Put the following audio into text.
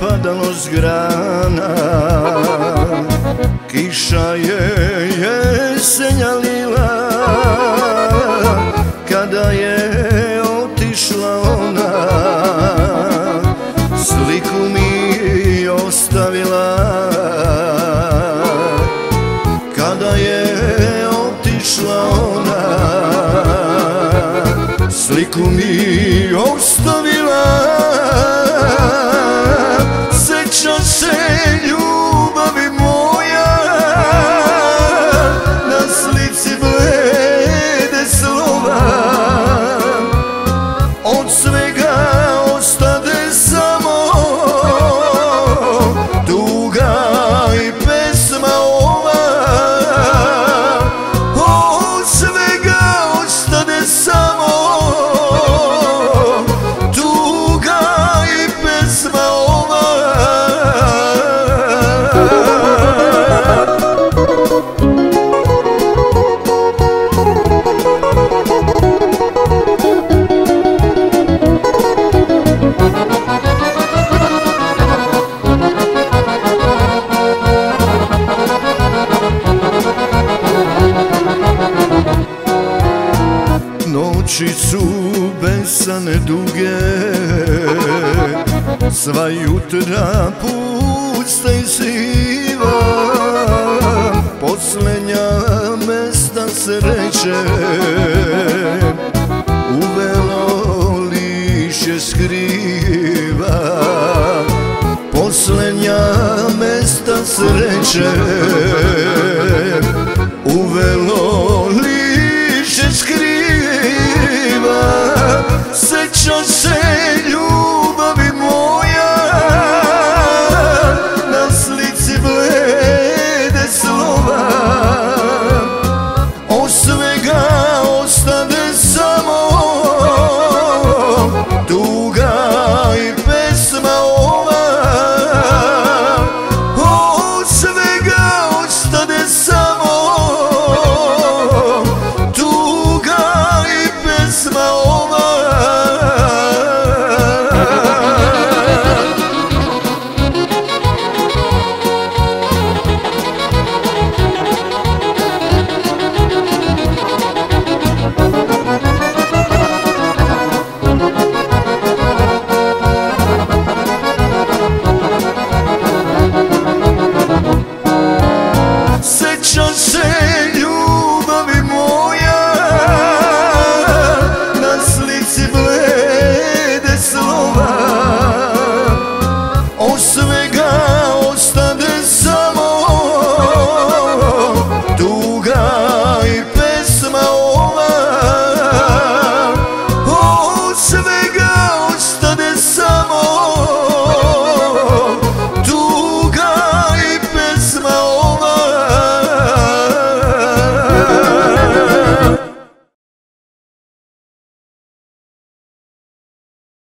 Padalo s grana, kiša je jesenja lila. Kada je otišla ona, sliku mi ostavila. Kada je otišla ona, sliku mi ostavila. Sjećam se ljubavi moja, na slici blede slova. Od svega ostade samo tuga i pesma ova. Od svega ostade samo tuga i pesma ova. Noći su besane duge, sva jutra pusta i siva. Poslednja mesta sreće uvelo lišće skriva. Poslednja mesta sreće uvelo lišće skriva. Sjećam se